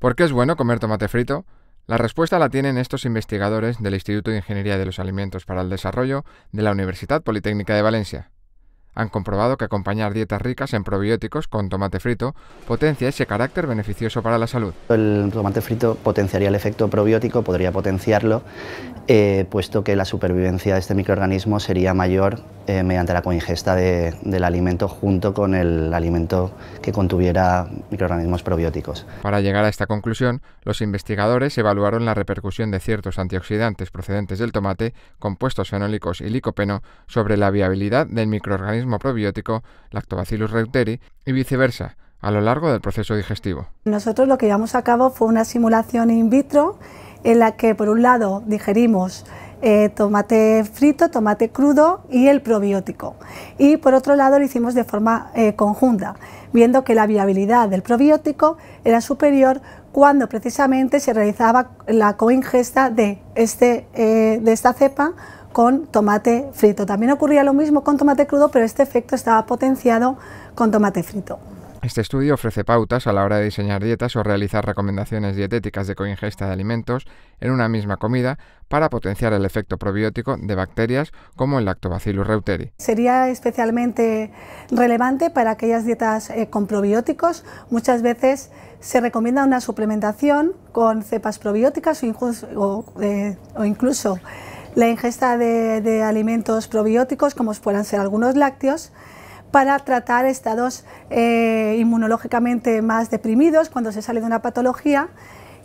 ¿Por qué es bueno comer tomate frito? La respuesta la tienen estos investigadores del Instituto de Ingeniería de los Alimentos para el Desarrollo de la Universidad Politécnica de Valencia. Han comprobado que acompañar dietas ricas en probióticos con tomate frito potencia ese carácter beneficioso para la salud. El tomate frito potenciaría el efecto probiótico, podría potenciarlo, puesto que la supervivencia de este microorganismo sería mayor mediante la coingesta del alimento junto con el alimento que contuviera microorganismos probióticos. Para llegar a esta conclusión, los investigadores evaluaron la repercusión de ciertos antioxidantes procedentes del tomate, compuestos fenólicos y licopeno, sobre la viabilidad del microorganismo probiótico Lactobacillus reuteri y viceversa, a lo largo del proceso digestivo. Nosotros lo que llevamos a cabo fue una simulación in vitro en la que por un lado digerimos tomate frito, tomate crudo y el probiótico, y por otro lado lo hicimos de forma conjunta, viendo que la viabilidad del probiótico era superior cuando precisamente se realizaba la coingesta de esta cepa con tomate frito. También ocurría lo mismo con tomate crudo, pero este efecto estaba potenciado con tomate frito. Este estudio ofrece pautas a la hora de diseñar dietas o realizar recomendaciones dietéticas de coingesta de alimentos en una misma comida para potenciar el efecto probiótico de bacterias como el Lactobacillus reuteri. Sería especialmente relevante para aquellas dietas con probióticos. Muchas veces se recomienda una suplementación con cepas probióticas o incluso la ingesta de alimentos probióticos, como puedan ser algunos lácteos, para tratar estados inmunológicamente más deprimidos cuando se sale de una patología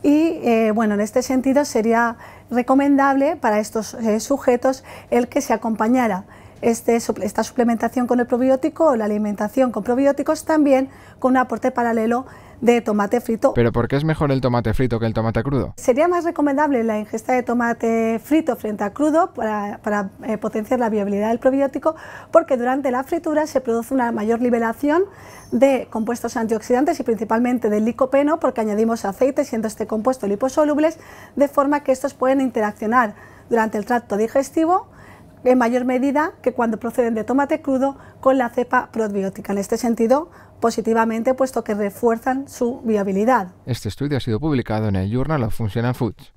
y, en este sentido sería recomendable para estos sujetos el que se acompañara esta suplementación con el probiótico o la alimentación con probióticos también con un aporte paralelo de tomate frito. ¿Pero por qué es mejor el tomate frito que el tomate crudo? Sería más recomendable la ingesta de tomate frito frente a crudo para potenciar la viabilidad del probiótico, porque durante la fritura se produce una mayor liberación de compuestos antioxidantes y principalmente del licopeno, porque añadimos aceite, siendo este compuesto liposolubles, de forma que estos pueden interaccionar durante el tracto digestivo en mayor medida que cuando proceden de tomate crudo con la cepa probiótica. En este sentido, positivamente, puesto que refuerzan su viabilidad. Este estudio ha sido publicado en el Journal of Functional Foods.